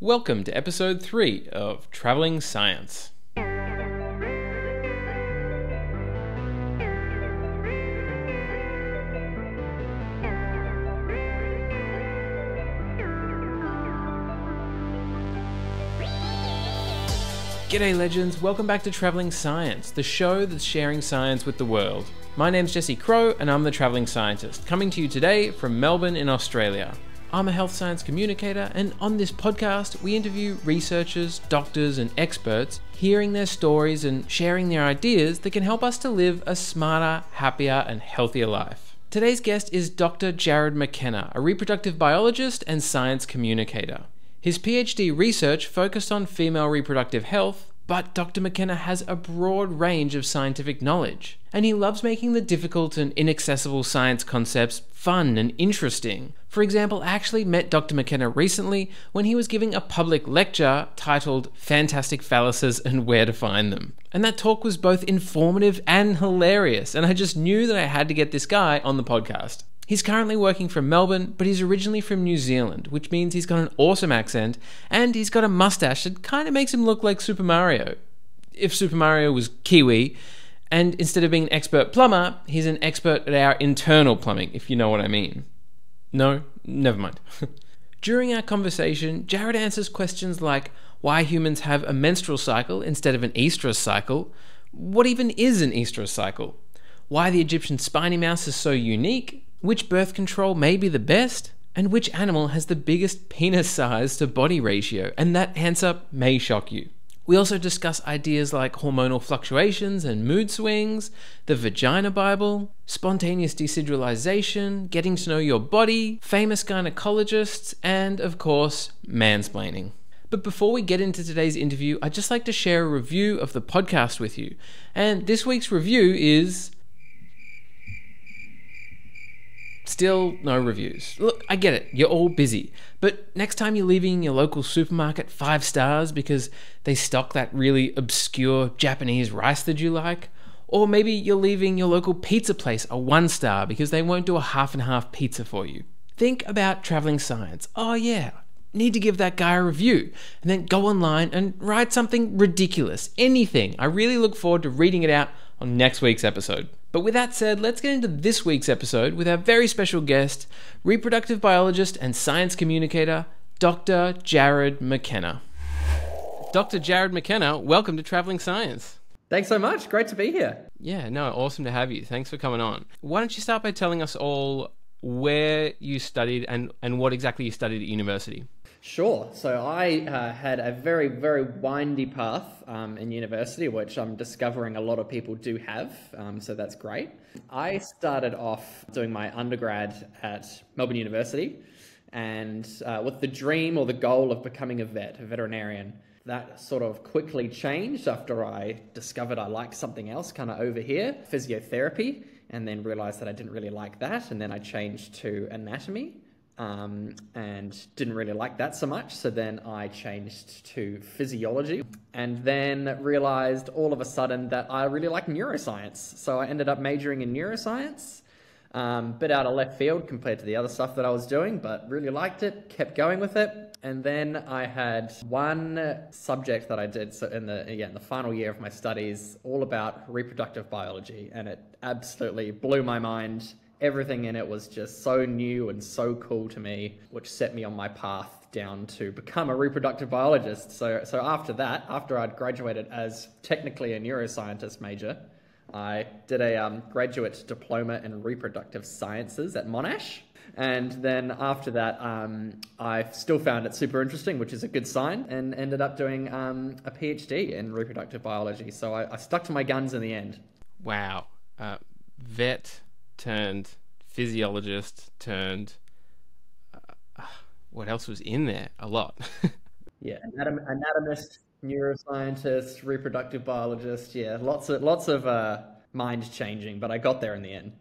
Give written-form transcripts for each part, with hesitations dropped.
Welcome to episode 3 of Travelling Science. G'day legends, welcome back to Travelling Science, the show that's sharing science with the world. My name's Jesse Crowe and I'm the Travelling Scientist, coming to you today from Melbourne in Australia. I'm a health science communicator, and on this podcast, we interview researchers, doctors, and experts, hearing their stories and sharing their ideas that can help us to live a smarter, happier, and healthier life. Today's guest is Dr. Jarrod McKenna, a reproductive biologist and science communicator. His PhD research focused on female reproductive health, but Dr. McKenna has a broad range of scientific knowledge, and he loves making the difficult and inaccessible science concepts fun and interesting. For example, I actually met Dr. McKenna recently when he was giving a public lecture titled Fantastic Phalluses and Where to Find Them. And that talk was both informative and hilarious, and I just knew that I had to get this guy on the podcast. He's currently working from Melbourne, but he's originally from New Zealand, which means he's got an awesome accent, and he's got a mustache that kind of makes him look like Super Mario. If Super Mario was Kiwi, and instead of being an expert plumber, he's an expert at our internal plumbing, if you know what I mean. No? Never mind. During our conversation, Jarrod answers questions like why humans have a menstrual cycle instead of an estrous cycle, what even is an estrous cycle, why the Egyptian spiny mouse is so unique, which birth control may be the best, and which animal has the biggest penis size to body ratio, and that answer may shock you. We also discuss ideas like hormonal fluctuations and mood swings, the Vagina Bible, spontaneous desiderilisation, getting to know your body, famous gynecologists, and of course, mansplaining. But before we get into today's interview, I'd just like to share a review of the podcast with you. And this week's review is... still no reviews. Look, I get it, you're all busy, but next time you're leaving your local supermarket 5 stars because they stock that really obscure Japanese rice that you like, or maybe you're leaving your local pizza place a 1 star because they won't do a half and half pizza for you. Think about Travelling Science. Oh yeah, need to give that guy a review, and then go online and write something ridiculous, anything. I really look forward to reading it out on next week's episode. But with that said, let's get into this week's episode with our very special guest, reproductive biologist and science communicator, Dr. Jarrod McKenna. Dr. Jarrod McKenna, welcome to Travelling Science. Thanks so much. Great to be here. Yeah, no, awesome to have you. Thanks for coming on. Why don't you start by telling us all where you studied and what exactly you studied at university? Sure. So I had a very, very windy path in university, which I'm discovering a lot of people do have. So that's great. I started off doing my undergrad at Melbourne University and with the dream or the goal of becoming a veterinarian. That sort of quickly changed after I discovered I liked something else kind of over here, physiotherapy, and then realized that I didn't really like that. And then I changed to anatomy. And didn't really like that so much, so then I changed to physiology, and then realized all of a sudden that I really like neuroscience, so I ended up majoring in neuroscience, bit out of left field compared to the other stuff that I was doing, but really liked it, kept going with it. And then I had one subject that I did so in the final year of my studies, all about reproductive biology, and it absolutely blew my mind. Everything in it was just so new and so cool to me, which set me on my path down to become a reproductive biologist. So after that, after I'd graduated as technically a neuroscientist major, I did a graduate diploma in reproductive sciences at Monash. And then after that, I still found it super interesting, which is a good sign, and ended up doing a PhD in reproductive biology. So I stuck to my guns in the end. Wow. Vet... turned physiologist turned what else was in there? A lot. Yeah, anatomist, neuroscientist, reproductive biologist. Yeah, lots of mind changing, but I got there in the end.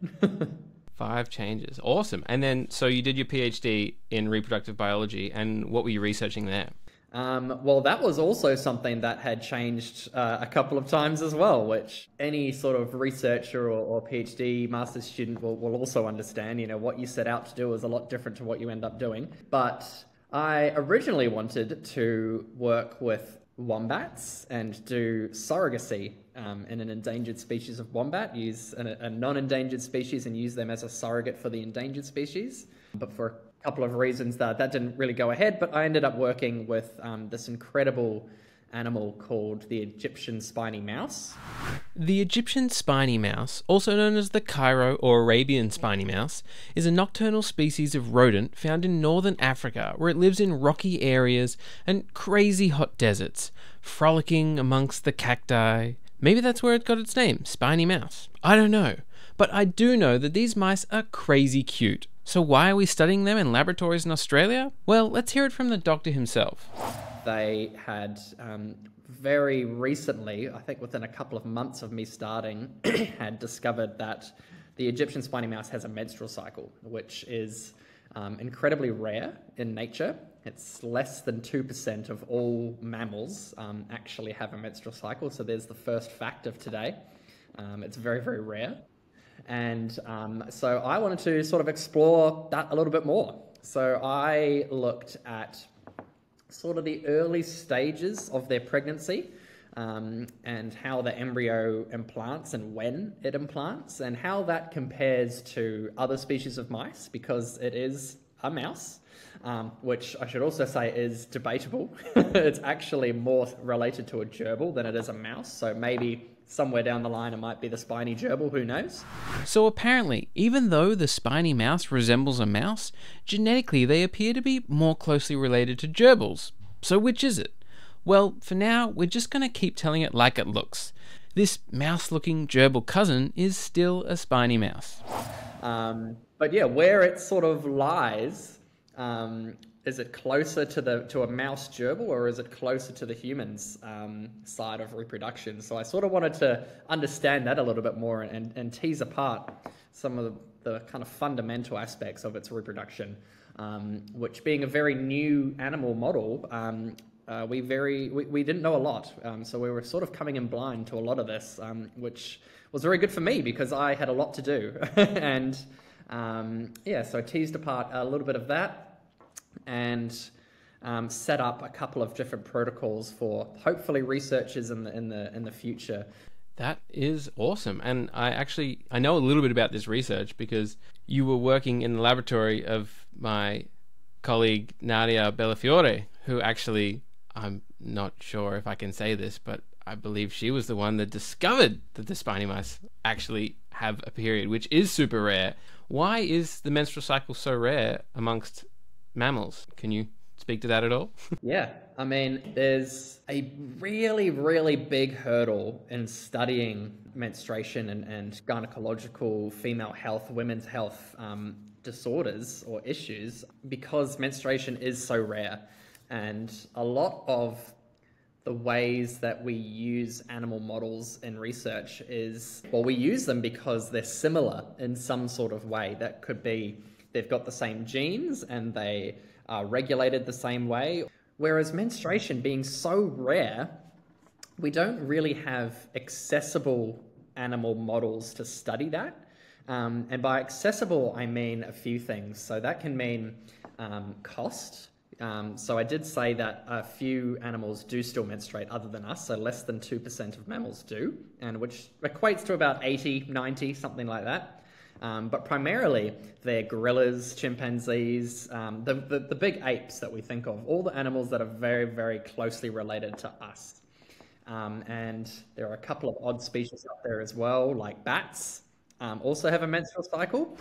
5 changes. Awesome. And then so you did your PhD in reproductive biology, and what were you researching there? Well, that was also something that had changed a couple of times as well, which any sort of researcher or PhD master's student will also understand. You know, what you set out to do is a lot different to what you end up doing. But I originally wanted to work with wombats and do surrogacy in an endangered species of wombat, use a non-endangered species and use them as a surrogate for the endangered species. But for a couple of reasons that didn't really go ahead, but I ended up working with this incredible animal called the Egyptian spiny mouse. The Egyptian spiny mouse, also known as the Cairo or Arabian spiny mouse, is a nocturnal species of rodent found in northern Africa, where it lives in rocky areas and crazy hot deserts, frolicking amongst the cacti. Maybe that's where it got its name, spiny mouse. I don't know, but I do know that these mice are crazy cute. So why are we studying them in laboratories in Australia? Well, let's hear it from the doctor himself. They had very recently, I think within a couple of months of me starting, had discovered that the Egyptian spiny mouse has a menstrual cycle, which is incredibly rare in nature. It's less than 2% of all mammals actually have a menstrual cycle. So there's the first fact of today. It's very, very rare. And so I wanted to sort of explore that a little bit more. So I looked at sort of the early stages of their pregnancy and how the embryo implants and when it implants and how that compares to other species of mice, because it is a mouse, which I should also say is debatable. It's actually more related to a gerbil than it is a mouse, so maybe somewhere down the line it might be the spiny gerbil, who knows? So apparently, even though the spiny mouse resembles a mouse, genetically they appear to be more closely related to gerbils. So which is it? Well, for now, we're just going to keep telling it like it looks. This mouse-looking gerbil cousin is still a spiny mouse. But yeah, where it sort of lies, is it closer to a mouse gerbil, or is it closer to the human's side of reproduction? So I sort of wanted to understand that a little bit more and tease apart some of the kind of fundamental aspects of its reproduction, which being a very new animal model, we didn't know a lot. So we were sort of coming in blind to a lot of this, which was very good for me because I had a lot to do. And yeah, so I teased apart a little bit of that, and set up a couple of different protocols for hopefully researchers in the future. That is awesome. And I know a little bit about this research because you were working in the laboratory of my colleague Nadia Bellafiore, who actually, I'm not sure if I can say this, but I believe she was the one that discovered that the spiny mice actually have a period, which is super rare. Why is the menstrual cycle so rare amongst mammals? Can you speak to that at all? Yeah, I mean, there's a really, really big hurdle in studying menstruation and gynecological female health, women's health disorders or issues, because menstruation is so rare. And a lot of the ways that we use animal models in research is, well, we use them because they're similar in some sort of way. That could be they've got the same genes and they are regulated the same way. Whereas menstruation being so rare, we don't really have accessible animal models to study that. And by accessible, I mean a few things. So that can mean cost. So I did say that a few animals do still menstruate other than us, so less than 2% of mammals do, and which equates to about 80, 90, something like that. But primarily they're gorillas, chimpanzees, the big apes that we think of, all the animals that are very, very closely related to us. And there are a couple of odd species out there as well, like bats, also have a menstrual cycle.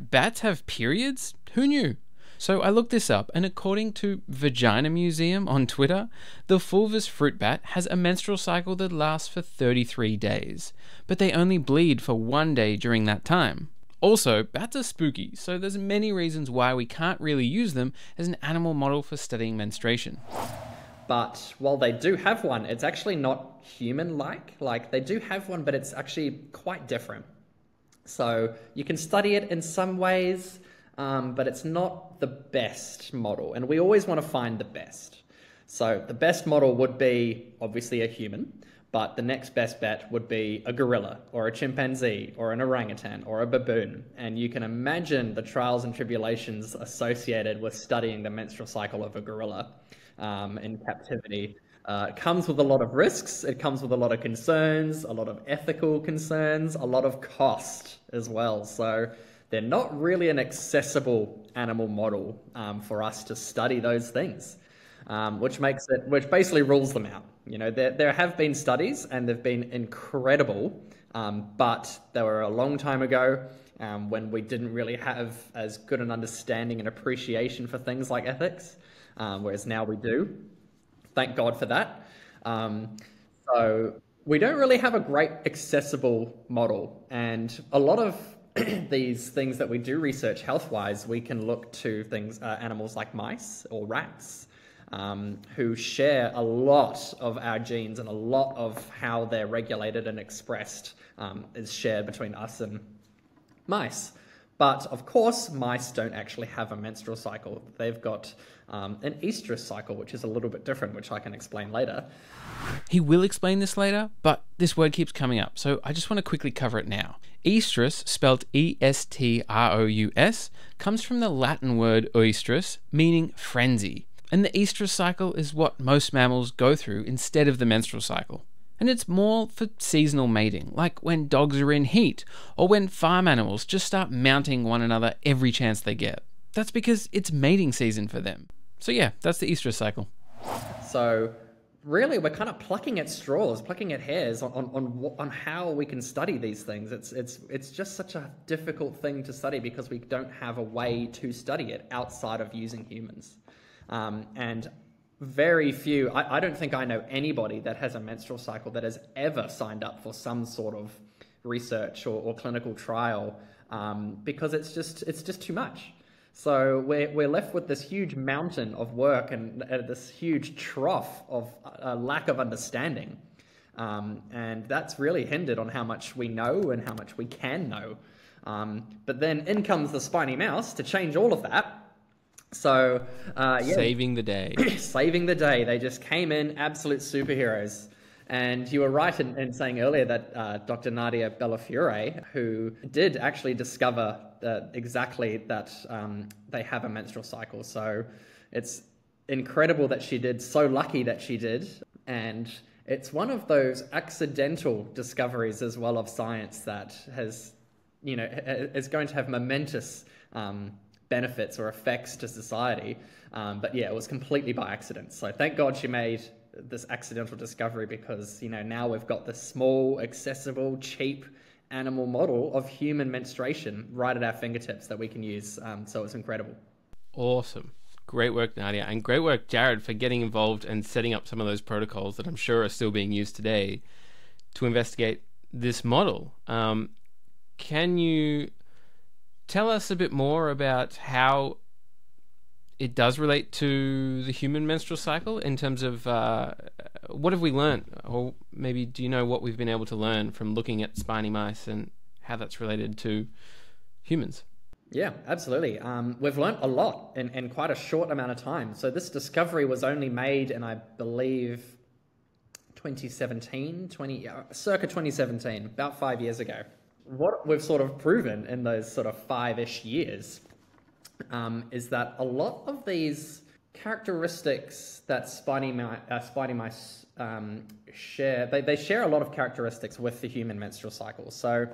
Bats have periods? Who knew? So I looked this up, and according to Vagina Museum on Twitter, the fulvous fruit bat has a menstrual cycle that lasts for 33 days, but they only bleed for 1 day during that time. Also, bats are spooky, so there's many reasons why we can't really use them as an animal model for studying menstruation. But while they do have one, it's actually not human-like. Like, they do have one, but it's actually quite different. So you can study it in some ways, but it's not the best model, and we always want to find the best. So the best model would be obviously a human, but the next best bet would be a gorilla or a chimpanzee or an orangutan or a baboon. And you can imagine the trials and tribulations associated with studying the menstrual cycle of a gorilla in captivity. It comes with a lot of risks. It comes with a lot of concerns, a lot of ethical concerns, a lot of cost as well. So they're not really an accessible animal model for us to study those things, which basically rules them out. You know, there have been studies and they've been incredible, but they were a long time ago when we didn't really have as good an understanding and appreciation for things like ethics, whereas now we do. Thank God for that. So we don't really have a great accessible model, and a lot of these things that we do research health-wise, we can look to things, animals like mice or rats, who share a lot of our genes, and a lot of how they're regulated and expressed is shared between us and mice. But of course, mice don't actually have a menstrual cycle. They've got an estrous cycle, which is a little bit different, which I can explain later. He will explain this later, but this word keeps coming up, so I just want to quickly cover it now. Estrus, spelled E-S-T-R-O-U-S, comes from the Latin word oestrus, meaning frenzy. And the estrous cycle is what most mammals go through instead of the menstrual cycle. And it's more for seasonal mating, like when dogs are in heat, or when farm animals just start mounting one another every chance they get. That's because it's mating season for them. So yeah, that's the estrous cycle. So really, we're kind of plucking at straws, plucking at hairs on how we can study these things. It's just such a difficult thing to study because we don't have a way to study it outside of using humans. And very few, I don't think I know anybody that has a menstrual cycle that has ever signed up for some sort of research or clinical trial, because it's just too much. So we're left with this huge mountain of work and this huge trough of a lack of understanding. And that's really hindered on how much we know and how much we can know. But then in comes the spiny mouse to change all of that. So, yeah. Saving the day. Saving the day. They just came in, absolute superheroes. And you were right in saying earlier that Dr. Nadia Bellafiore, who did actually discover that exactly that they have a menstrual cycle. So it's incredible that she did, so lucky that she did. And it's one of those accidental discoveries as well of science that has, you know, is going to have momentous benefits or effects to society, but yeah, it was completely by accident. So thank God she made this accidental discovery, because you know, now we've got this small, accessible, cheap animal model of human menstruation right at our fingertips that we can use. So it's incredible. Awesome. Great work, Nadia, and great work, Jarrod, for getting involved and setting up some of those protocols that I'm sure are still being used today to investigate this model. Can you tell us a bit more about how it does relate to the human menstrual cycle in terms of what have we learned, or maybe do you know what we've been able to learn from looking at spiny mice and how that's related to humans? Yeah, absolutely. We've learned a lot in quite a short amount of time. So this discovery was only made in, I believe, 2017, about 5 years ago. What we've sort of proven in those sort of five-ish years is that a lot of these characteristics that spiny mice share, they share a lot of characteristics with the human menstrual cycle. So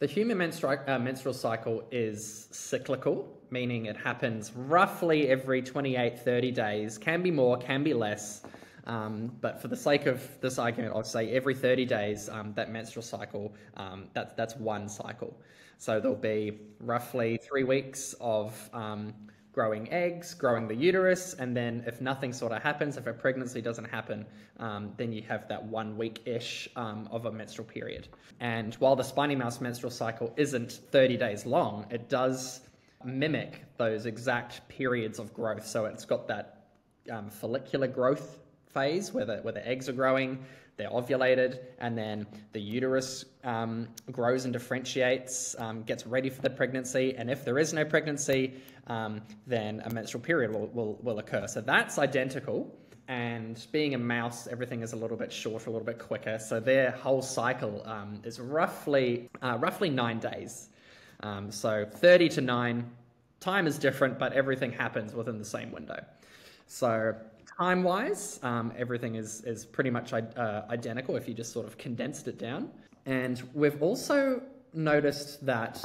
the human menstrual cycle is cyclical, meaning it happens roughly every 28, 30 days, can be more, can be less. But for the sake of this argument, I'll say every 30 days, that menstrual cycle, that's one cycle. So there'll be roughly 3 weeks of growing eggs, growing the uterus, and then if nothing sort of happens, if a pregnancy doesn't happen, then you have that 1 week-ish of a menstrual period. And while the spiny mouse menstrual cycle isn't 30 days long, it does mimic those exact periods of growth. So it's got that follicular growth phase where the eggs are growing, they're ovulated, and then the uterus grows and differentiates, gets ready for the pregnancy, and if there is no pregnancy, then a menstrual period will occur. So that's identical. and being a mouse, everything is a little bit shorter, a little bit quicker. So their whole cycle is roughly 9 days. So 30 to 9, time is different, but everything happens within the same window. So time-wise, everything is pretty much identical if you just sort of condensed it down. And we've also noticed that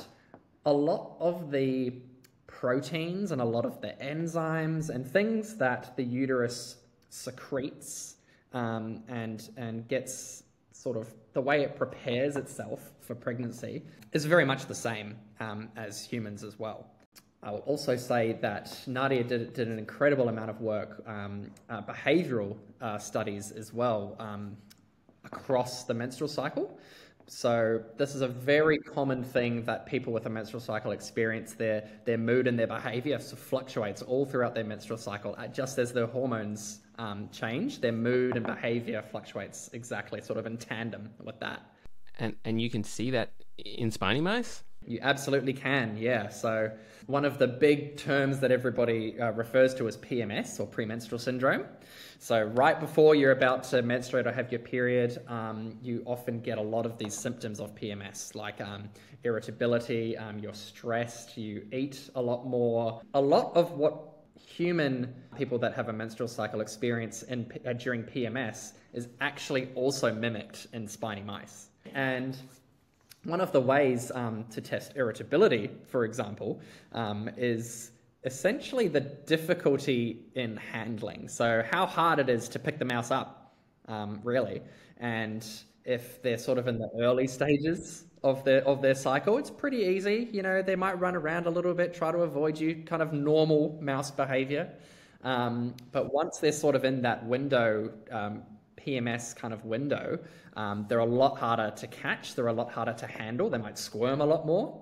a lot of the proteins and a lot of the enzymes and things that the uterus secretes and gets sort of the way it prepares itself for pregnancy is very much the same as humans as well. I will also say that Nadia did an incredible amount of work, behavioural studies as well, across the menstrual cycle. So this is a very common thing that people with a menstrual cycle experience. Their mood and their behaviour fluctuates all throughout their menstrual cycle. Just as their hormones change, their mood and behaviour fluctuates exactly sort of in tandem with that. And you can see that in spiny mice? You absolutely can, yeah. So one of the big terms that everybody refers to is PMS, or premenstrual syndrome. So right before you're about to menstruate or have your period, you often get a lot of these symptoms of PMS, like irritability, you're stressed, you eat a lot more. A lot of what human people that have a menstrual cycle experience during PMS is actually also mimicked in spiny mice. And one of the ways to test irritability, for example, is essentially the difficulty in handling. So how hard it is to pick the mouse up, really. And if they're sort of in the early stages of their cycle, it's pretty easy. You know, they might run around a little bit, try to avoid you, kind of normal mouse behavior. But once they're sort of in that window, PMS kind of window, they're a lot harder to catch, they're a lot harder to handle, they might squirm a lot more.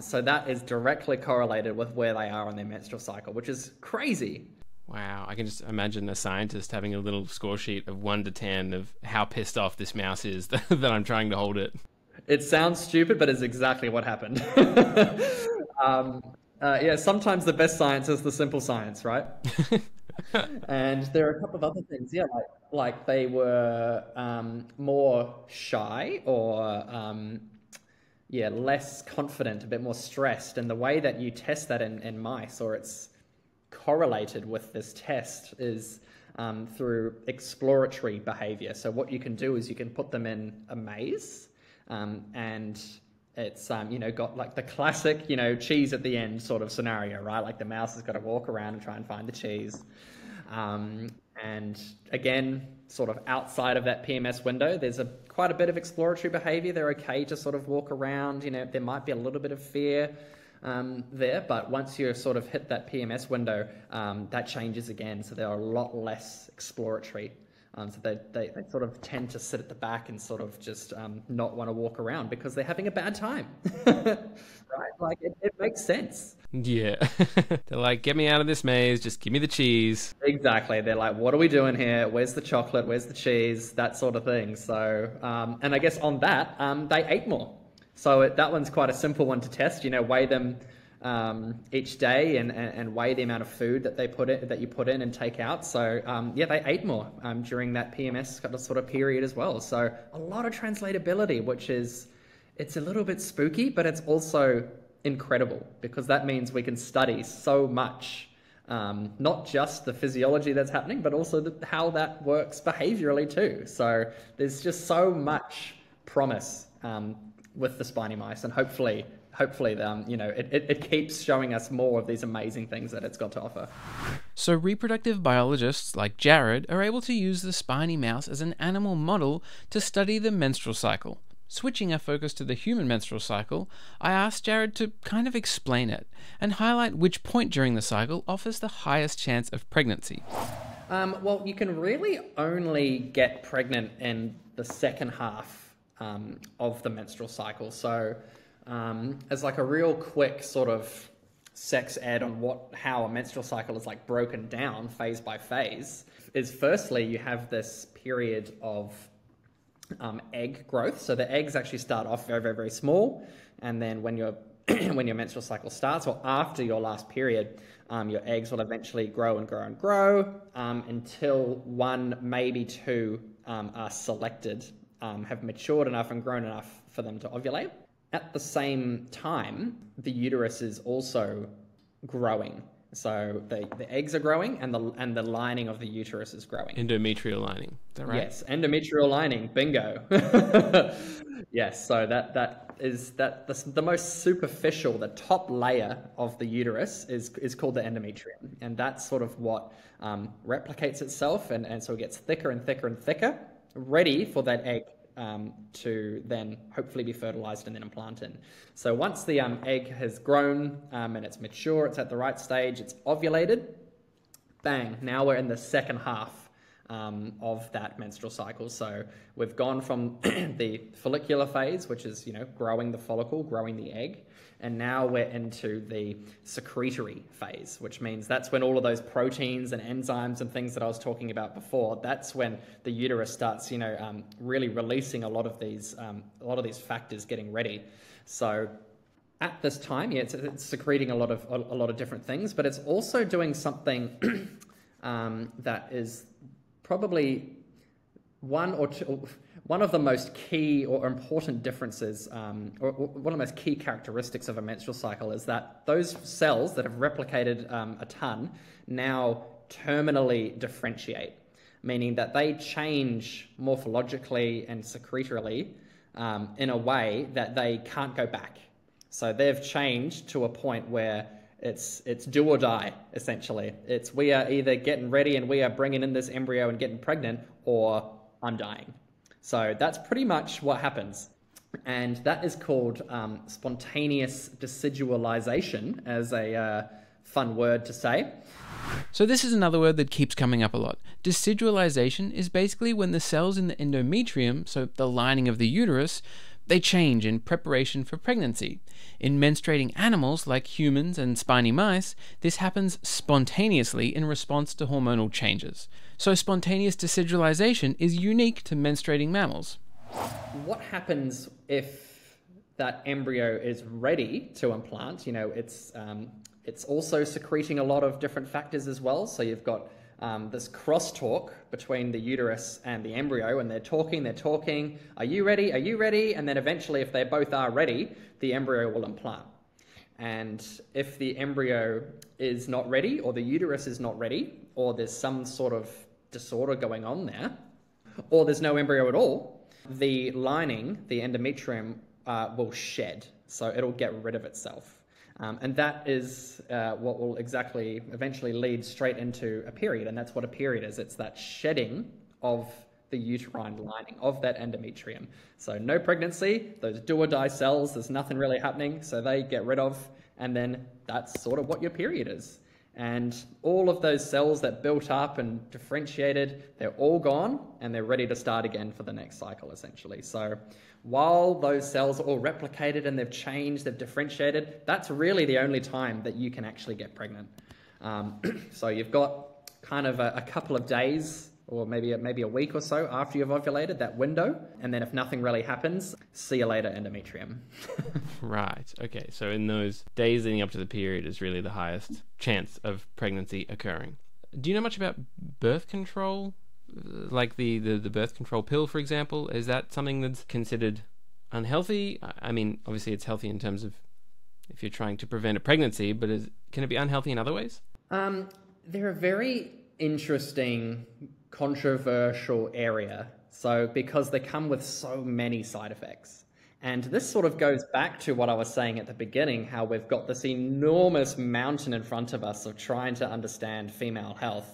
So that is directly correlated with where they are on their menstrual cycle, which is crazy. Wow, I can just imagine a scientist having a little score sheet of 1 to 10 of how pissed off this mouse is that I'm trying to hold it. It sounds stupid, but it's exactly what happened. Yeah, sometimes the best science is the simple science, right? And there are a couple of other things, yeah, like they were more shy or yeah, less confident, a bit more stressed. And the way that you test that in mice, or it's correlated with this test, is through exploratory behavior. So what you can do is you can put them in a maze, and it's, you know, got like the classic, you know, cheese at the end sort of scenario, right? Like the mouse has got to walk around and try and find the cheese. And again, sort of outside of that PMS window, there's quite a bit of exploratory behavior. They're okay to sort of walk around, you know, there might be a little bit of fear there, but once you sort of hit that PMS window, that changes again. So they're a lot less exploratory. So they sort of tend to sit at the back and sort of just not want to walk around because they're having a bad time, right? Like it makes sense. Yeah. They're like, get me out of this maze. Just give me the cheese. Exactly. They're like, what are we doing here? Where's the chocolate? Where's the cheese? That sort of thing. So, and I guess on that, they ate more. So that one's quite a simple one to test, you know, weigh them each day and weigh the amount of food that they put in, that you put in and take out. So yeah, they ate more during that PMS kind of sort of period as well. So a lot of translatability, which is, it's a little bit spooky, but it's also incredible because that means we can study so much, not just the physiology that's happening, but also how that works behaviorally too. So there's just so much promise with the spiny mice, and hopefully you know, it keeps showing us more of these amazing things that it's got to offer. So reproductive biologists like Jarrod are able to use the spiny mouse as an animal model to study the menstrual cycle. Switching our focus to the human menstrual cycle, I asked Jarrod to kind of explain it and highlight which point during the cycle offers the highest chance of pregnancy. Well, you can really only get pregnant in the second half of the menstrual cycle. So as like a real quick sort of sex ed on how a menstrual cycle is like broken down phase by phase, is firstly you have this period of egg growth. So the eggs actually start off very, very, very small, and then when you're when your menstrual cycle starts or after your last period, your eggs will eventually grow and grow and grow until one, maybe two are selected, have matured enough and grown enough for them to ovulate. At the same time, the uterus is also growing. So the eggs are growing and the lining of the uterus is growing. Endometrial lining, is that right? Yes, endometrial lining, bingo. Yes, so that is the most superficial, the top layer of the uterus is called the endometrium. And that's sort of what replicates itself and so it gets thicker and thicker and thicker, ready for that egg to then hopefully be fertilized and then implanted. So once the egg has grown and it's mature, it's at the right stage, it's ovulated, bang, now we're in the second half of that menstrual cycle. So we've gone from the follicular phase, which is, you know, growing the follicle, growing the egg, and now we're into the secretory phase, which means that's when all of those proteins and enzymes and things that I was talking about before, that's when the uterus starts, you know, really releasing a lot of these factors, getting ready. So at this time, yeah, it's secreting a lot of different things, but it's also doing something that is probably one of the most key or important differences, or one of the most key characteristics of a menstrual cycle is that those cells that have replicated a ton now terminally differentiate, meaning that they change morphologically and secretorily in a way that they can't go back. So they've changed to a point where it's do or die, essentially. It's we are either getting ready and we are bringing in this embryo and getting pregnant, or I'm dying. So that's pretty much what happens. And that is called spontaneous decidualization, as a fun word to say. So this is another word that keeps coming up a lot. Decidualization is basically when the cells in the endometrium, so the lining of the uterus, they change in preparation for pregnancy. In menstruating animals like humans and spiny mice, this happens spontaneously in response to hormonal changes. So spontaneous decidualization is unique to menstruating mammals. What happens if that embryo is ready to implant? You know, it's also secreting a lot of different factors as well. So you've got this crosstalk between the uterus and the embryo, and they're talking, are you ready, and then eventually, if they both are ready, the embryo will implant. And if the embryo is not ready, or the uterus is not ready, or there's some sort of disorder going on there, or there's no embryo at all, the lining, the endometrium, will shed, so it'll get rid of itself. And that is what will eventually lead straight into a period. And that's what a period is. It's that shedding of the uterine lining, of that endometrium. So no pregnancy, those do or die cells, there's nothing really happening. So they get rid of, and then that's sort of what your period is. And all of those cells that built up and differentiated, they're all gone, and they're ready to start again for the next cycle, essentially. So while those cells are all replicated and they've changed, they've differentiated, that's really the only time that you can actually get pregnant. So you've got kind of a couple of days, or maybe a week or so after you've ovulated, that window, and then if nothing really happens, see you later, endometrium. Right, okay, so in those days leading up to the period is really the highest chance of pregnancy occurring. Do you know much about birth control? Like the birth control pill, for example, is that something that's considered unhealthy? I mean, obviously it's healthy in terms of if you're trying to prevent a pregnancy, but can it be unhealthy in other ways? There are very interesting, controversial area, so because they come with so many side effects. And this sort of goes back to what I was saying at the beginning, how we've got this enormous mountain in front of us of trying to understand female health,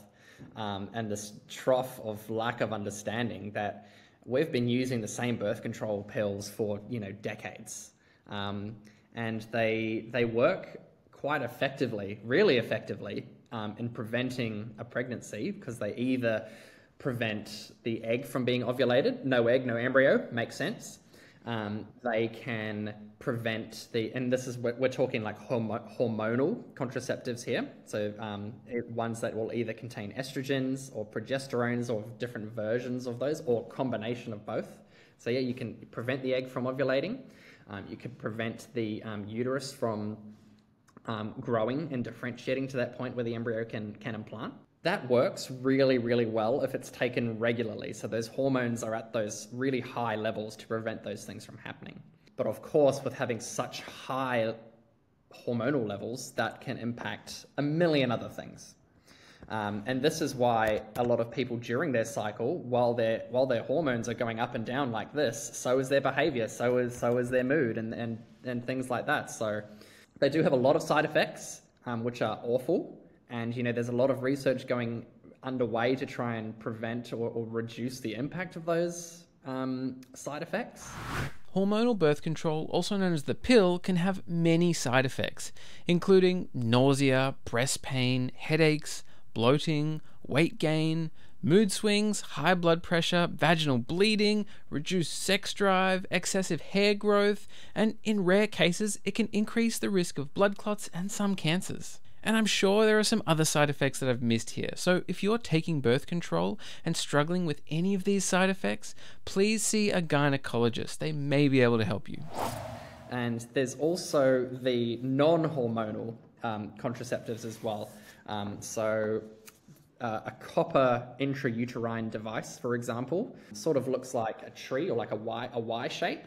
and this trough of lack of understanding that we've been using the same birth control pills for, you know, decades, and they work quite effectively, really effectively, in preventing a pregnancy, because they either prevent the egg from being ovulated, no egg, no embryo, makes sense. They can prevent and this is, we're talking like hormonal contraceptives here. So ones that will either contain estrogens or progesterones or different versions of those, or combination of both. So yeah, you can prevent the egg from ovulating. You could prevent the uterus from growing and differentiating to that point where the embryo can implant. That works really, really well if it's taken regularly. So those hormones are at those really high levels to prevent those things from happening. But of course, with having such high hormonal levels, that can impact a million other things. And this is why a lot of people during their cycle, while their hormones are going up and down like this, so is their behavior, so is their mood and things like that. So they do have a lot of side effects, which are awful. And, you know, there's a lot of research going underway to try and prevent or reduce the impact of those side effects. Hormonal birth control, also known as the pill, can have many side effects, including nausea, breast pain, headaches, bloating, weight gain, mood swings, high blood pressure, vaginal bleeding, reduced sex drive, excessive hair growth, and in rare cases, it can increase the risk of blood clots and some cancers. And I'm sure there are some other side effects that I've missed here. So if you're taking birth control and struggling with any of these side effects, please see a gynecologist. They may be able to help you. And there's also the non-hormonal contraceptives as well. A copper intrauterine device, for example, sort of looks like a tree or like a Y shape.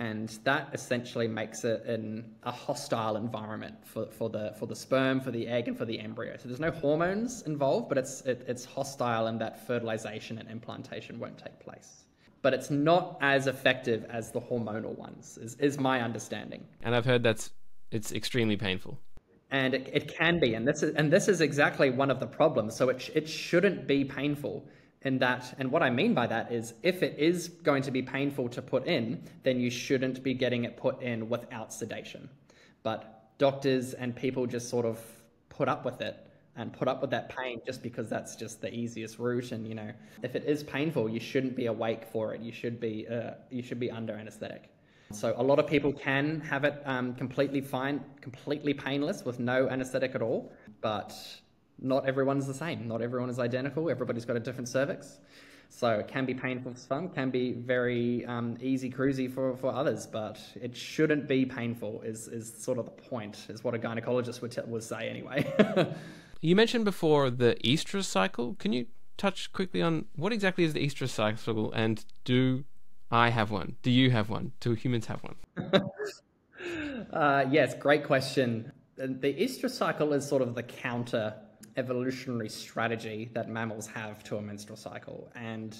And that essentially makes it in a hostile environment for the sperm, for the egg, and for the embryo. So there's no hormones involved, but it's hostile in that fertilization and implantation won't take place. But it's not as effective as the hormonal ones, is my understanding. And I've heard it's extremely painful. And it can be, and this is exactly one of the problems. So it shouldn't be painful in that, and what I mean by that is if it is going to be painful to put in, then you shouldn't be getting it put in without sedation. But doctors and people just sort of put up with it and put up with that pain just because that's just the easiest route. And, you know, if it is painful, you shouldn't be awake for it. You should be under anesthetic. So a lot of people can have it completely fine, completely painless with no anesthetic at all, but not everyone's the same. Not everyone is identical. Everybody's got a different cervix. So it can be painful for some, can be very easy cruisy for others, but it shouldn't be painful is sort of the point, is what a gynecologist would say anyway. You mentioned before the estrous cycle. Can you touch quickly on what exactly is the estrous cycle, and do I have one? Do you have one? Do humans have one? Yes, great question. The estrous cycle is sort of the counter evolutionary strategy that mammals have to a menstrual cycle. And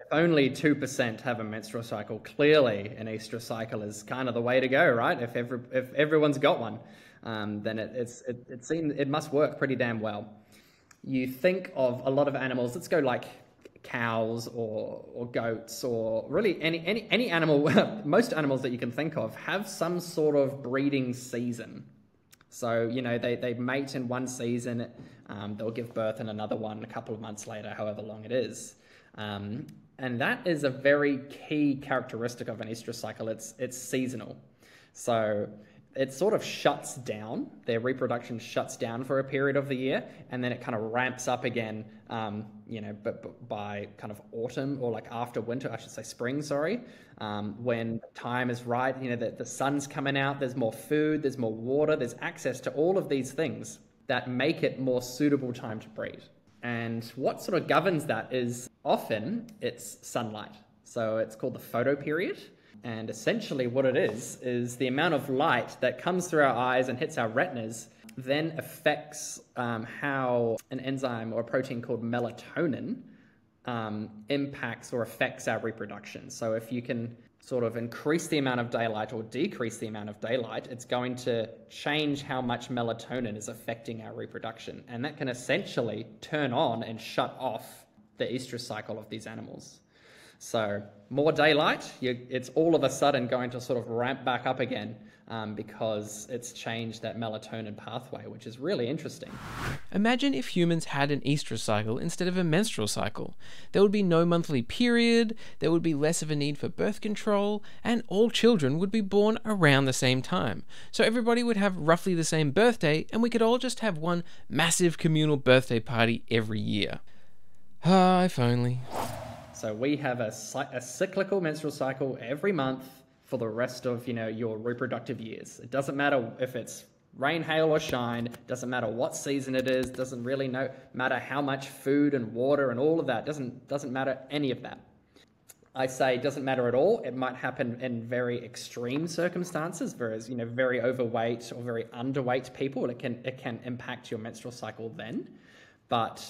if only 2% have a menstrual cycle, clearly an estrous cycle is kind of the way to go, right? If everyone's got one, then it must work pretty damn well. You think of a lot of animals, let's go like cows or goats, or really any animal. Most animals that you can think of have some sort of breeding season. So, you know, they mate in one season, they'll give birth in another one a couple of months later, however long it is. And that is a very key characteristic of an estrous cycle. It's seasonal. So it sort of shuts down, their reproduction shuts down for a period of the year, and then it kind of ramps up again, you know, but by kind of autumn, or like after winter, I should say spring, sorry, when time is right, you know, the sun's coming out, there's more food, there's more water, there's access to all of these things that make it more suitable time to breed. And what sort of governs that is often it's sunlight. So it's called the photoperiod. And essentially what it is the amount of light that comes through our eyes and hits our retinas then affects how an enzyme or a protein called melatonin impacts or affects our reproduction. So if you can sort of increase the amount of daylight or decrease the amount of daylight, it's going to change how much melatonin is affecting our reproduction. And that can essentially turn on and shut off the estrous cycle of these animals. So more daylight, it's all of a sudden going to sort of ramp back up again because it's changed that melatonin pathway, which is really interesting. Imagine if humans had an estrous cycle instead of a menstrual cycle. There would be no monthly period, there would be less of a need for birth control, and all children would be born around the same time. So everybody would have roughly the same birthday, and we could all just have one massive communal birthday party every year. Ah, if only. So we have a cyclical menstrual cycle every month for the rest of, you know, your reproductive years. It doesn't matter if it's rain, hail or shine, doesn't matter what season it is, doesn't really matter how much food and water and all of that, doesn't matter any of that. I say doesn't matter at all. It might happen in very extreme circumstances, whereas, you know, very overweight or very underweight people, it can impact your menstrual cycle then. But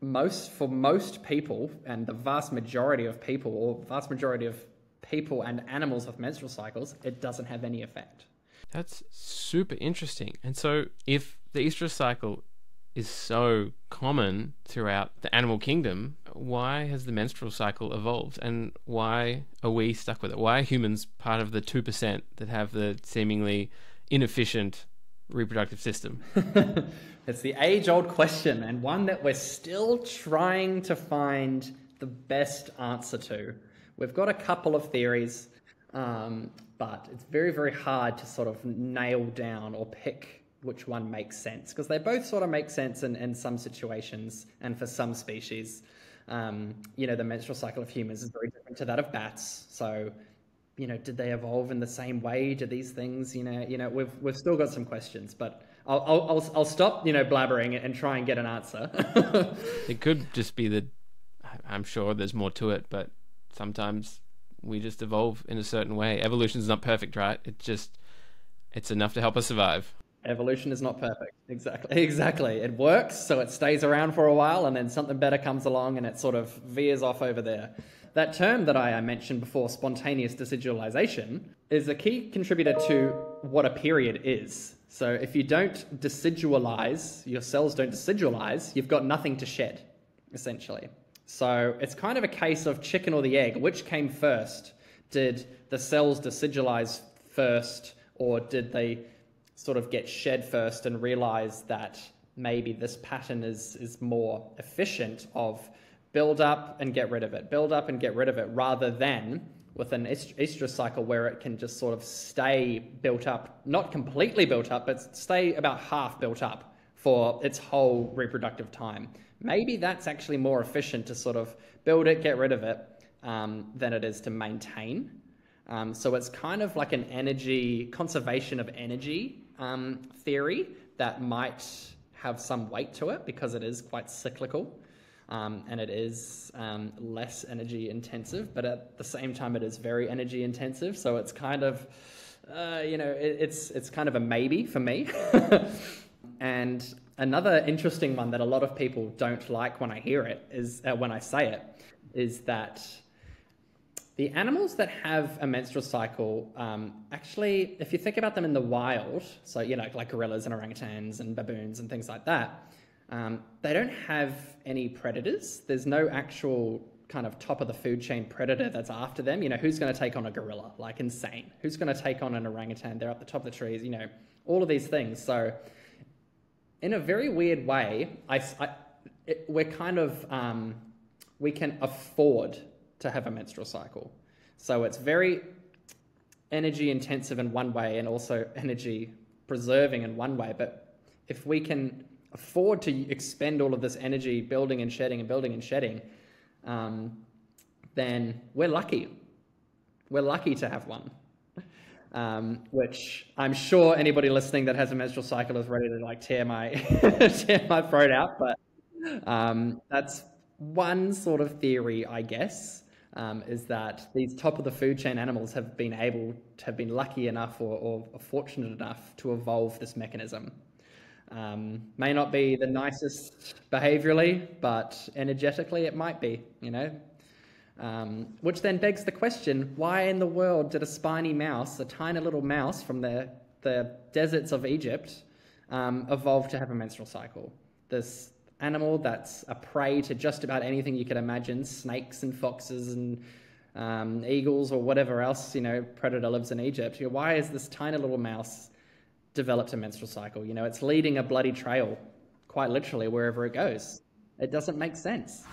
for most people, and the vast majority of people, or vast majority of people and animals with menstrual cycles, it doesn't have any effect. That's super interesting. And so if the estrous cycle is so common throughout the animal kingdom, why has the menstrual cycle evolved, and why are we stuck with it? Why are humans part of the 2% that have the seemingly inefficient reproductive system? It's the age-old question, and one that we're still trying to find the best answer to. We've got a couple of theories, but it's very, very hard to sort of nail down or pick which one makes sense, because they both sort of make sense in some situations and for some species. You know, the menstrual cycle of humans is very different to that of bats. So, you know, did they evolve in the same way? Do these things, you know, we've still got some questions, but I'll stop, you know, blabbering and try and get an answer. It could just be that, I'm sure there's more to it, but sometimes we just evolve in a certain way. Evolution's not perfect, right? It's enough to help us survive. Evolution is not perfect. Exactly. It works, so it stays around for a while, and then something better comes along and it sort of veers off over there. That term that I mentioned before, spontaneous decidualization, is a key contributor to what a period is. So if you don't decidualize, your cells don't decidualize, you've got nothing to shed, essentially. So it's kind of a case of chicken or the egg. Which came first? Did the cells decidualize first, or did they sort of get shed first and realize that maybe this pattern is more efficient of build up and get rid of it, build up and get rid of it, rather than with an estrous cycle where it can just sort of stay built up, not completely built up, but stay about half built up for its whole reproductive time. Maybe that's actually more efficient to sort of build it, get rid of it, than it is to maintain. So it's kind of like an energy, conservation of energy theory that might have some weight to it, because it is quite cyclical, and it is less energy intensive, but at the same time it is very energy intensive. So it's kind of, you know, it's kind of a maybe for me. And another interesting one that a lot of people don't like when I hear it is, when I say it, is that the animals that have a menstrual cycle, actually, if you think about them in the wild, so, you know, like gorillas and orangutans and baboons and things like that, they don't have any predators. There's no actual kind of top of the food chain predator that's after them. You know, who's going to take on a gorilla? Like, insane. Who's going to take on an orangutan? They're up the top of the trees, you know, all of these things. So in a very weird way, we're kind of, we can afford to have a menstrual cycle. So it's very energy intensive in one way, and also energy preserving in one way. But if we can afford to expend all of this energy building and shedding and building and shedding, then we're lucky. We're lucky to have one. Which I'm sure anybody listening that has a menstrual cycle is ready to like tear my tear my throat out. But that's one sort of theory, I guess. Is that these top of the food chain animals have been lucky enough or fortunate enough to evolve this mechanism. May not be the nicest behaviorally, but energetically it might be, you know. Which then begs the question, why in the world did a spiny mouse, a tiny little mouse from the deserts of Egypt, evolve to have a menstrual cycle? This animal that's a prey to just about anything you could imagine, snakes and foxes and eagles or whatever else, you know, predator lives in Egypt. You know, why is this tiny little mouse developed a menstrual cycle? You know, it's leading a bloody trail, quite literally, wherever it goes. It doesn't make sense.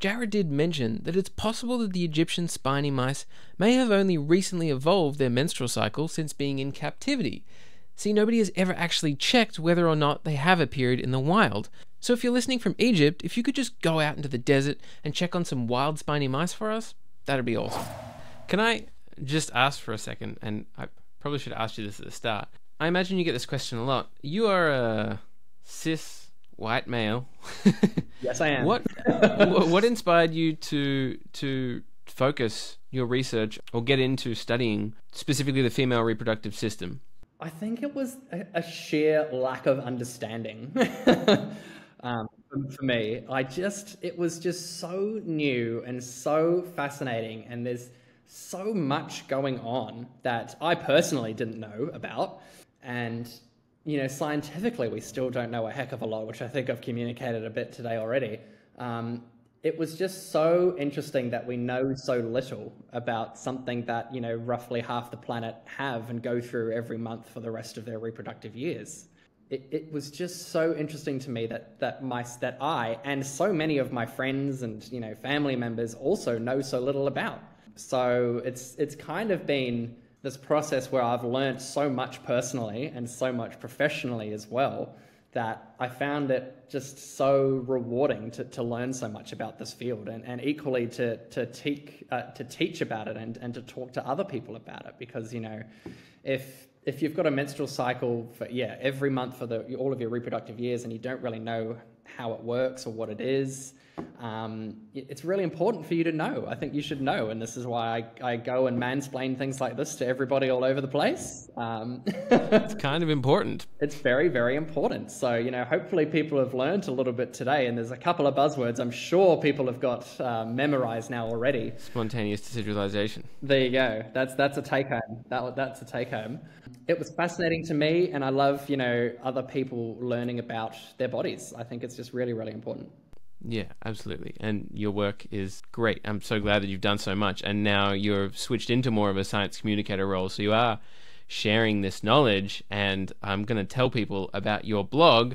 Jarrod did mention that it's possible that the Egyptian spiny mice may have only recently evolved their menstrual cycle since being in captivity. See, nobody has ever actually checked whether or not they have a period in the wild. So if you're listening from Egypt, if you could just go out into the desert and check on some wild spiny mice for us, that'd be awesome. Can I just ask for a second, and I probably should have asked you this at the start. I imagine you get this question a lot. You are a cis white male. Yes, I am. What inspired you to focus your research or get into studying specifically the female reproductive system? I think it was a sheer lack of understanding. For me, it was just so new and so fascinating, and there's so much going on that I personally didn't know about. And, you know, scientifically, we still don't know a heck of a lot, which I think I've communicated a bit today already. It was just so interesting that we know so little about something that, you know, roughly half the planet have and go through every month for the rest of their reproductive years. It was just so interesting to me that I and so many of my friends and, you know, family members also know so little about. So it's kind of been this process where I've learned so much personally and so much professionally as well, that I found it just so rewarding to learn so much about this field, and equally to teach about it and to talk to other people about it. Because, you know, if you've got a menstrual cycle for every month for all of your reproductive years, and you don't really know how it works or what it is, it's really important for you to know. I think you should know, and this is why I go and mansplain things like this to everybody all over the place. It's kind of important. It's very, very important. So, you know, hopefully people have learned a little bit today, and there's a couple of buzzwords I'm sure people have got memorized now already. Spontaneous decidualization. There you go. That's a take home. That's a take home. It was fascinating to me, and I love, you know, other people learning about their bodies. I think it's just really, really important. Yeah, absolutely. And your work is great. I'm so glad that you've done so much, and now you're switched into more of a science communicator role. So you are sharing this knowledge, and I'm going to tell people about your blog.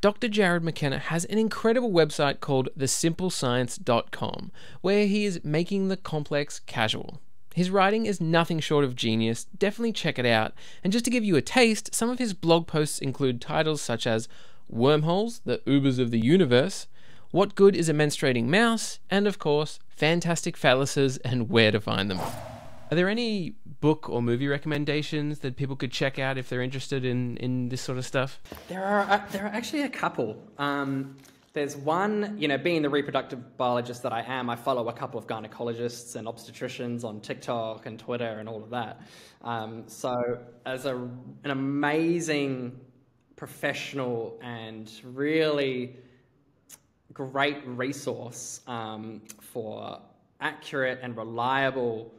Dr. Jarrod McKenna has an incredible website called thesimplescience.com, where he is making the complex casual. His writing is nothing short of genius. Definitely check it out. And just to give you a taste, some of his blog posts include titles such as Wormholes, the Ubers of the Universe, What Good is a Menstruating Mouse? And of course, Fantastic Phalluses and Where to Find Them. Are there any book or movie recommendations that people could check out if they're interested in this sort of stuff? There are actually a couple. There's one, you know, being the reproductive biologist that I am, I follow a couple of gynecologists and obstetricians on TikTok and Twitter and all of that. So as an amazing professional and really great resource for accurate and reliable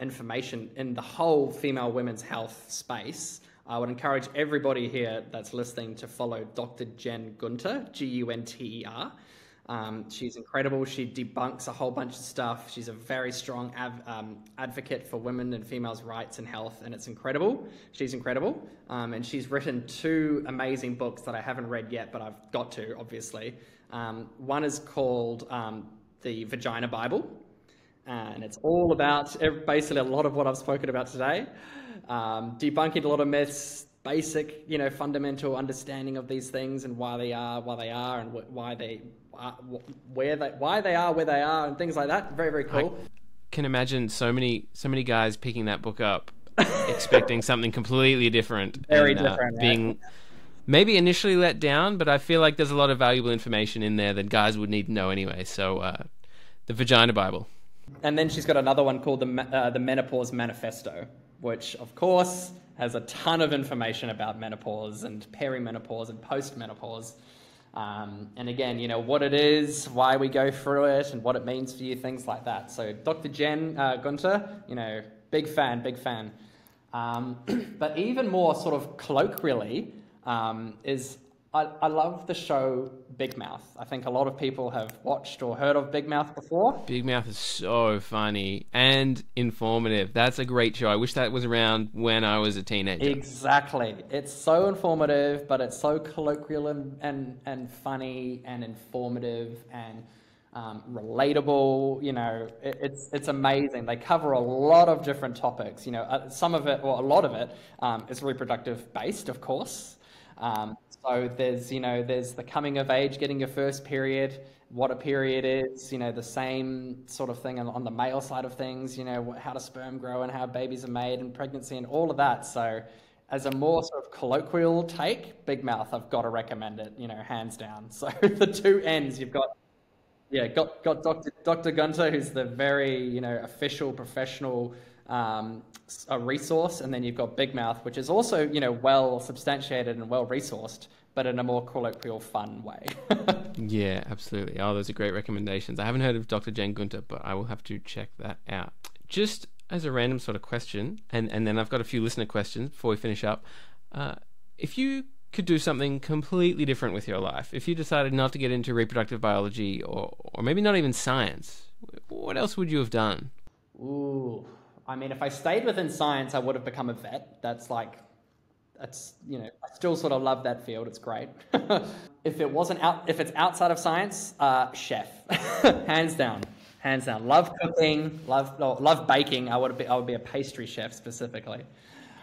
information in the whole female women's health space. I would encourage everybody here that's listening to follow Dr. Jen Gunter, G-U-N-T-E-R. She's incredible. She debunks a whole bunch of stuff. She's a very strong advocate for women and females' rights and health, and it's incredible. She's incredible. And she's written two amazing books that I haven't read yet, but I've got to, obviously. One is called The Vagina Bible, and it's all about basically a lot of what I've spoken about today. Debunking a lot of myths, basic, you know, fundamental understanding of these things and why they are, where they are, and things like that. Very, very cool. I can imagine so many guys picking that book up, expecting something completely different. Very different. Being maybe initially let down, but I feel like there's a lot of valuable information in there that guys would need to know anyway. So, The Vagina Bible. And then she's got another one called the Menopause Manifesto, which, of course, has a ton of information about menopause and perimenopause and postmenopause. And again, you know, what it is, why we go through it and what it means for you, things like that. So Dr. Jen Gunter, you know, big fan. But even more sort of colloquially is I love the show Big Mouth. I think a lot of people have watched or heard of Big Mouth before. Big Mouth is so funny and informative. That's a great show. I wish that was around when I was a teenager. Exactly. It's so informative, but it's so colloquial and funny and informative and relatable. You know, it's amazing. They cover a lot of different topics. You know, some of it, or a lot of it, is reproductive based, of course. So there's, you know, there's the coming of age, getting your first period, what a period is, you know, the same sort of thing on the male side of things, you know, how does sperm grow and how babies are made and pregnancy and all of that. So as a more sort of colloquial take, Big Mouth, I've got to recommend it, you know, hands down. So the two ends, you've got, yeah, got Dr. Gunter, who's the very, you know, official professional a resource, and then you've got Big Mouth, which is also, you know, well substantiated and well resourced, but in a more colloquial, fun way. Yeah, absolutely. Oh, those are great recommendations. I haven't heard of Dr. Jen Gunter, but I will have to check that out. Just as a random sort of question, and then I've got a few listener questions before we finish up. If you could do something completely different with your life, if you decided not to get into reproductive biology or maybe not even science, what else would you have done? Ooh, I mean, if I stayed within science, I would have become a vet. That's like, that's, you know, I still sort of love that field. It's great. If it's outside of science, chef, hands down. Love cooking, love baking. I would be a pastry chef specifically.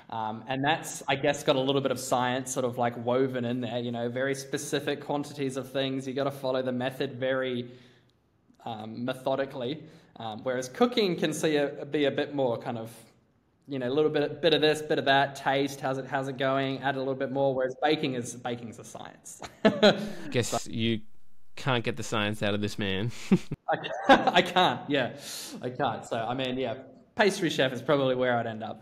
And that's, I guess, got a little bit of science sort of like woven in there, you know, very specific quantities of things. You got to follow the method very methodically. Whereas cooking can be a bit more kind of, you know, a little bit of this, bit of that, taste, how's it going, add a little bit more, whereas baking's a science. Guess so, you can't get the science out of this man. I can't. So, I mean, yeah, pastry chef is probably where I'd end up.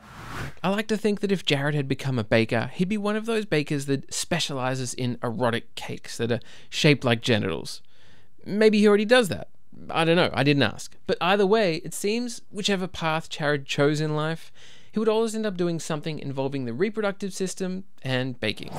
I like to think that if Jarrod had become a baker, he'd be one of those bakers that specialises in erotic cakes that are shaped like genitals. Maybe he already does that. I don't know, I didn't ask. But either way, it seems whichever path Jarrod chose in life, he would always end up doing something involving the reproductive system and baking.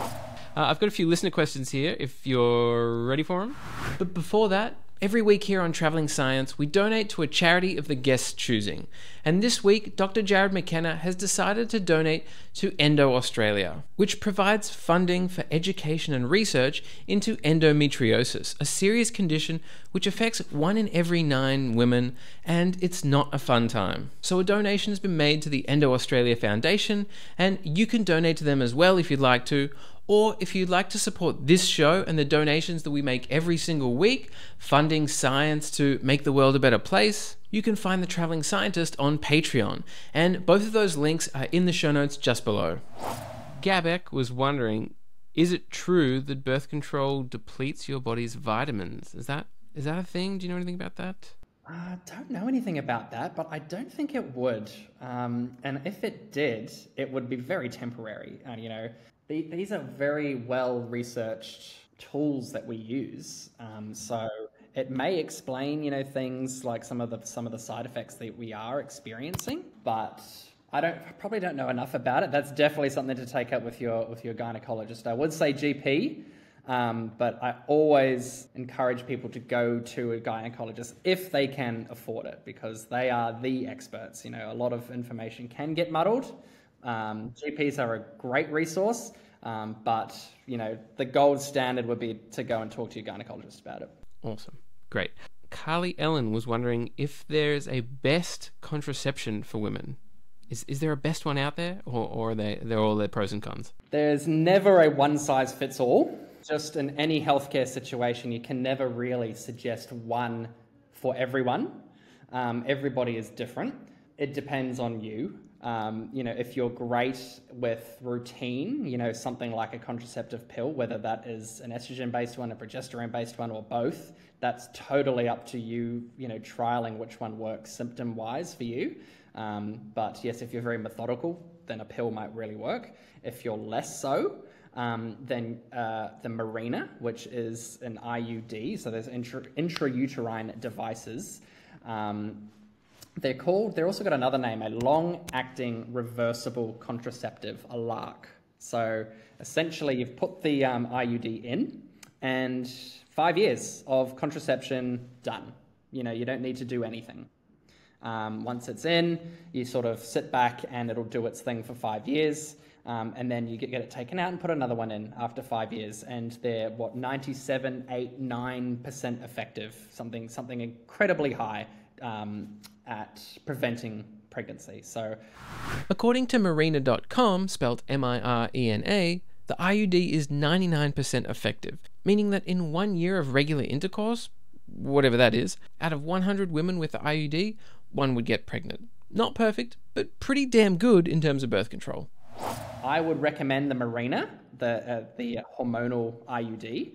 I've got a few listener questions here, if you're ready for them. But before that, every week here on Travelling Science, we donate to a charity of the guest's choosing. And this week, Dr. Jarrod McKenna has decided to donate to Endo Australia, which provides funding for education and research into endometriosis, a serious condition which affects 1 in every 9 women, and it's not a fun time. So a donation has been made to the Endo Australia Foundation, and you can donate to them as well if you'd like to. Or if you'd like to support this show and the donations that we make every single week, funding science to make the world a better place, you can find The Travelling Scientist on Patreon. And both of those links are in the show notes just below. Gabek was wondering, is it true that birth control depletes your body's vitamins? Is that a thing? Do you know anything about that? I don't know anything about that, but I don't think it would. And if it did, it would be very temporary. And, you know, these are very well-researched tools that we use, so it may explain, you know, things like some of the side effects that we are experiencing. But I probably don't know enough about it. That's definitely something to take up with your gynecologist. I would say GP, but I always encourage people to go to a gynecologist if they can afford it, because they are the experts. You know, a lot of information can get muddled. GPs are a great resource, but, you know, the gold standard would be to go and talk to your gynecologist about it. Awesome. Great. Carly Ellen was wondering if there's a best contraception for women. Is there a best one out there, or are they're all their pros and cons? There's never a one-size-fits-all. Just in any healthcare situation, you can never really suggest one for everyone. Everybody is different. It depends on you. You know, if you're great with routine, you know, something like a contraceptive pill, whether that is an estrogen-based one, a progesterone-based one, or both, that's totally up to you, you know, trialing which one works symptom-wise for you. But yes, if you're very methodical, then a pill might really work. If you're less so, then the Mirena, which is an IUD, so there's intrauterine devices, they're also got another name, a long-acting reversible contraceptive, a LARC. So essentially you've put the IUD in, and 5 years of contraception done. You know, you don't need to do anything. Once it's in, you sort of sit back and it'll do its thing for 5 years. And then you get it taken out and put another one in after 5 years, and they're, what, 97%, 89% effective, something incredibly high at preventing pregnancy. So according to Mirena.com, spelled M-I-R-E-N-A, the IUD is 99% effective, meaning that in 1 year of regular intercourse, whatever that is, out of 100 women with the IUD, one would get pregnant. Not perfect, but pretty damn good in terms of birth control. I would recommend the Mirena, the hormonal IUD,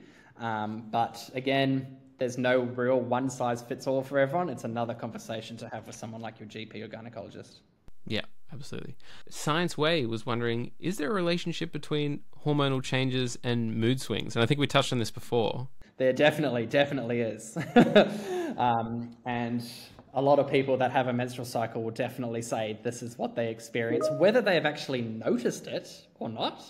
but again, there's no real one-size-fits-all for everyone. It's another conversation to have with someone like your GP or gynecologist. Yeah, absolutely. Science Way was wondering, is there a relationship between hormonal changes and mood swings? And I think we touched on this before. There definitely is. And a lot of people that have a menstrual cycle will definitely say this is what they experience. Whether they have actually noticed it or not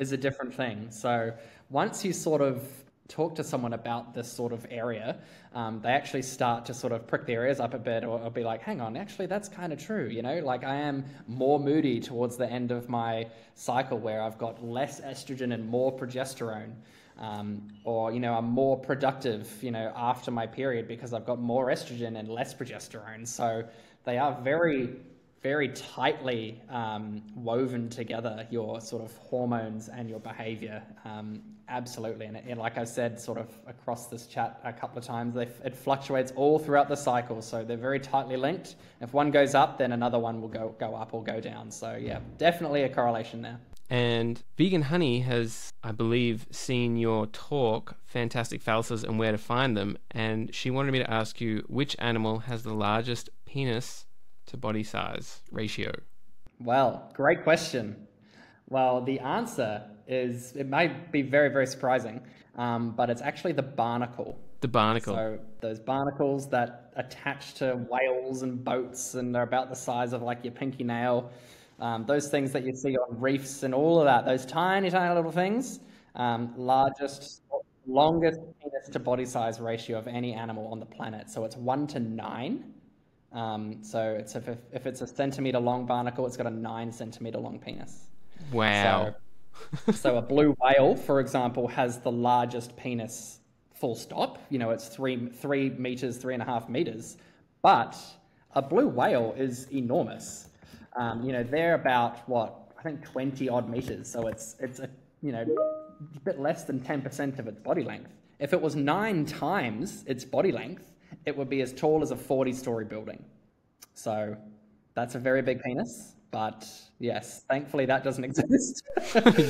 is a different thing. So once you sort of talk to someone about this sort of area, they actually start to sort of prick their ears up a bit, or be like, hang on, actually that's kind of true, you know, like I am more moody towards the end of my cycle where I've got less estrogen and more progesterone, or, you know, I'm more productive, you know, after my period because I've got more estrogen and less progesterone. So they are very, very tightly woven together, your sort of hormones and your behavior. Absolutely. And like I said, sort of across this chat a couple of times, it fluctuates all throughout the cycle. So they're very tightly linked. If one goes up, then another one will go up or go down. So yeah, definitely a correlation there. And Vegan Honey has, I believe, seen your talk, Fantastic Phalluses and Where to Find Them. And she wanted me to ask you, which animal has the largest penis to body size ratio? Well, great question. Well, the answer is, it might be very, very surprising, but it's actually the barnacle. The barnacle. So those barnacles that attach to whales and boats and are about the size of like your pinky nail, those things that you see on reefs and all of that, those tiny, tiny little things, largest, longest penis to body size ratio of any animal on the planet. So it's 1 to 9. So it's if it's a centimetre long barnacle, it's got a 9 centimetre long penis. Wow. So a blue whale, for example, has the largest penis, full stop. You know, it's 3 meters, 3.5 meters. But a blue whale is enormous. You know, they're about, what, I think 20 odd meters. So it's a, you know, a bit less than 10% of its body length. If it was 9 times its body length, it would be as tall as a 40-story building. So that's a very big penis, but yes, thankfully that doesn't exist.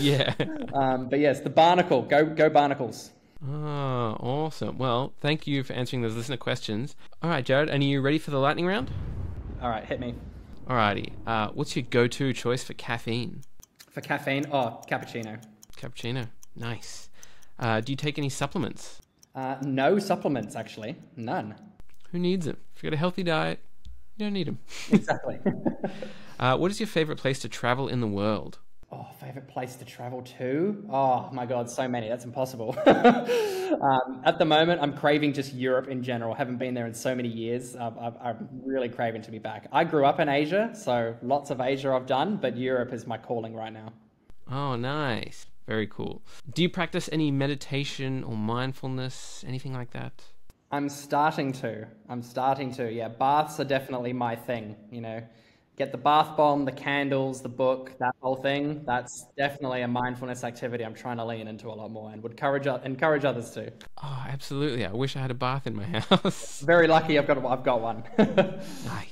Yeah. But yes, the barnacle, go barnacles. Oh, awesome. Well, thank you for answering those listener questions. All right, Jarrod, and are you ready for the lightning round? All right, hit me. All righty. What's your go-to choice for caffeine? For caffeine? Oh, cappuccino. Cappuccino. Nice. Do you take any supplements? No supplements, actually. None. Who needs them? If you've got a healthy diet, you don't need them. Exactly. What is your favourite place to travel in the world? Oh, favourite place to travel to? Oh, my God, so many. That's impossible. At the moment, I'm craving just Europe in general. Haven't been there in so many years. I'm really craving to be back. I grew up in Asia, so lots of Asia I've done, but Europe is my calling right now. Oh, nice. Very cool. Do you practice any meditation or mindfulness, anything like that? I'm starting to, yeah. Baths are definitely my thing, you know. Get the bath bomb, the candles, the book, that whole thing. That's definitely a mindfulness activity I'm trying to lean into a lot more and would encourage others to. Oh, absolutely. I wish I had a bath in my house. Very lucky I've got one. Nice.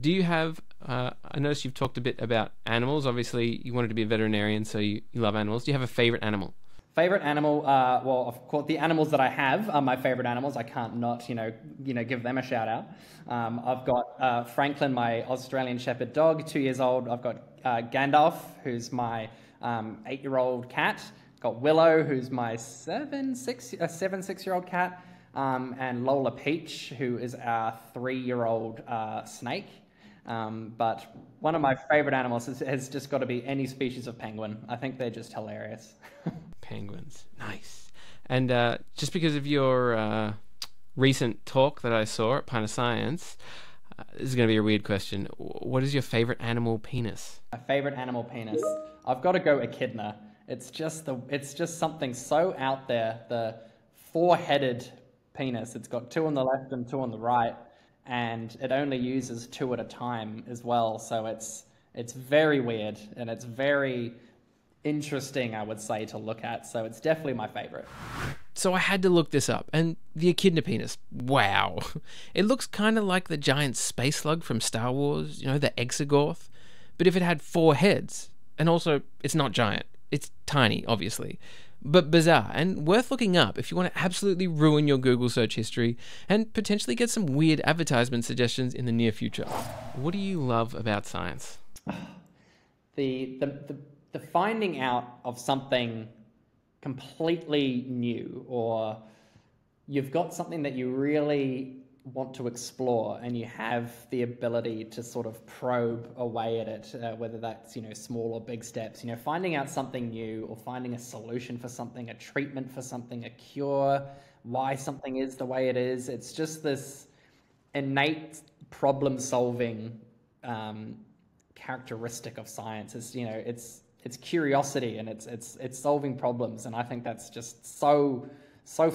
Do you have, I noticed you've talked a bit about animals. Obviously, you wanted to be a veterinarian, so you love animals. Do you have a favorite animal? Favorite animal? Well, of course, the animals that I have are my favorite animals. I can't not, you know, give them a shout out. I've got Franklin, my Australian Shepherd dog, 2 years old. I've got Gandalf, who's my 8-year-old cat. I've got Willow, who's my 7-6-year-old cat. And Lola Peach, who is our 3-year-old snake. But one of my favorite animals has just got to be any species of penguin. I think they're just hilarious. Penguins. Nice. And just because of your recent talk that I saw at Pint of Science, this is going to be a weird question. What is your favorite animal penis? My favorite animal penis? I've got to go echidna. It's just something so out there. The four-headed penis. It's got 2 on the left and 2 on the right, and it only uses 2 at a time as well. So it's very weird, and it's very interesting, I would say, to look at. So it's definitely my favorite. So I had to look this up, and the echidna penis, wow. It looks kind of like the giant space slug from Star Wars, you know, the Exegorth, but if it had four heads. And also, it's not giant, it's tiny, obviously, but bizarre and worth looking up if you want to absolutely ruin your Google search history and potentially get some weird advertisement suggestions in the near future. What do you love about science? The finding out of something completely new, or you've got something that you really want to explore and you have the ability to sort of probe away at it, whether that's, you know, small or big steps, you know, finding out something new or finding a solution for something, a treatment for something, a cure, why something is the way it is. It's just this innate problem solving characteristic of science. It's, you know, it's curiosity and it's solving problems, and I think that's just so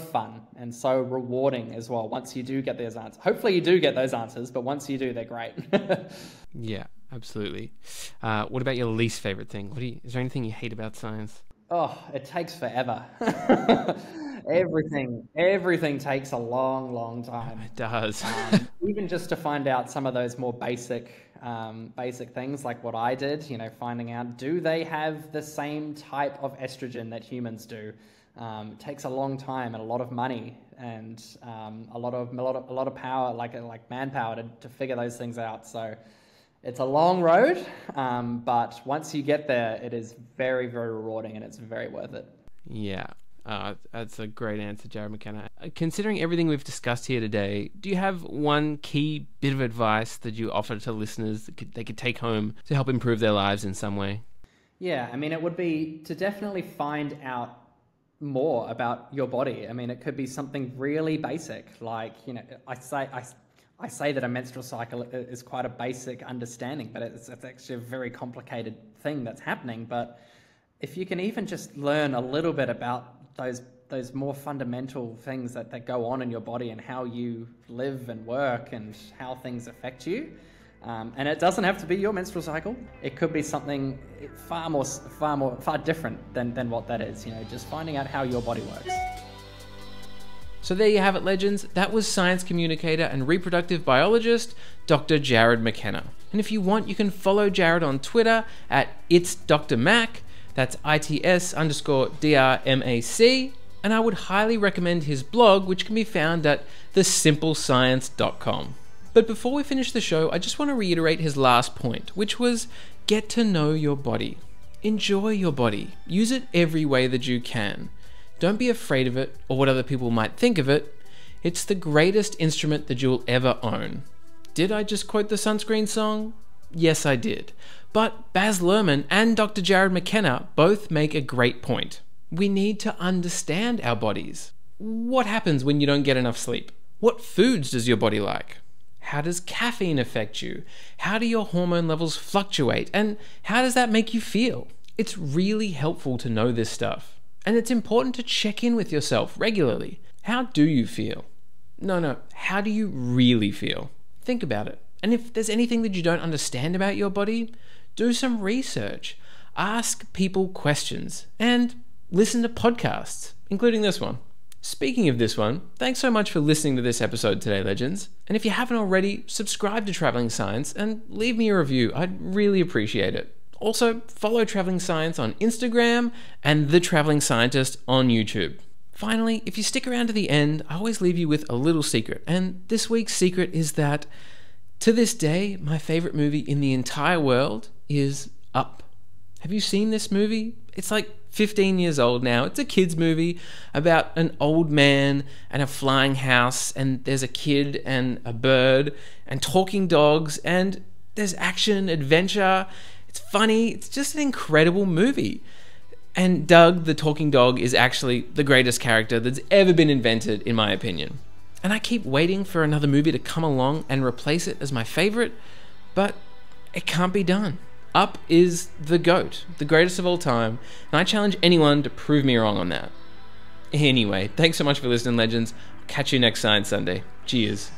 fun and so rewarding as well. Once you do get those answers, hopefully you do get those answers, but once you do, they're great. Yeah, absolutely. What about your least favorite thing? Is there anything you hate about science? Oh, it takes forever. Everything takes a long time. It does. Even just to find out some of those more basic things, like what I did, you know, finding out, do they have the same type of estrogen that humans do? It takes a long time and a lot of money and a lot of power, like manpower, to figure those things out. So it's a long road, but once you get there, it is very rewarding and it's very worth it. Yeah. That's a great answer, Jarrod McKenna. Considering everything we've discussed here today, do you have one key bit of advice that you offer to listeners that they could take home to help improve their lives in some way? Yeah, I mean, it would be to definitely find out more about your body. I mean, it could be something really basic, like, you know, I say that a menstrual cycle is quite a basic understanding, but it's actually a very complicated thing that's happening. But if you can even just learn a little bit about those more fundamental things that go on in your body and how you live and work and how things affect you. And it doesn't have to be your menstrual cycle. It could be something far different than what that is, you know, just finding out how your body works. So there you have it, legends. That was science communicator and reproductive biologist, Dr. Jarrod McKenna. And if you want, you can follow Jarrod on Twitter at itsdrmac. That's ITS_DRMAC. And I would highly recommend his blog, which can be found at thesimplescience.com. But before we finish the show, I just want to reiterate his last point, which was get to know your body. Enjoy your body. Use it every way that you can. Don't be afraid of it or what other people might think of it. It's the greatest instrument that you'll ever own. Did I just quote the Sunscreen song? Yes, I did. But Baz Luhrmann and Dr. Jarrod McKenna both make a great point. We need to understand our bodies. What happens when you don't get enough sleep? What foods does your body like? How does caffeine affect you? How do your hormone levels fluctuate? And how does that make you feel? It's really helpful to know this stuff. And it's important to check in with yourself regularly. How do you feel? No, how do you really feel? Think about it. And if there's anything that you don't understand about your body, do some research, ask people questions, and listen to podcasts, including this one. Speaking of this one, thanks so much for listening to this episode today, legends. And if you haven't already, subscribe to Travelling Science and leave me a review. I'd really appreciate it. Also, follow Travelling Science on Instagram and The Travelling Scientist on YouTube. Finally, if you stick around to the end, I always leave you with a little secret. And this week's secret is that, to this day, my favorite movie in the entire world is Up. Have you seen this movie? It's like 15 years old now. It's a kids movie about an old man and a flying house, and there's a kid and a bird and talking dogs, and there's action, adventure. It's funny. It's just an incredible movie. And Doug, the talking dog, is actually the greatest character that's ever been invented, in my opinion. And I keep waiting for another movie to come along and replace it as my favorite, but it can't be done. Up is the GOAT, the greatest of all time, and I challenge anyone to prove me wrong on that. Anyway, thanks so much for listening, legends. Catch you next Science Sunday. Cheers.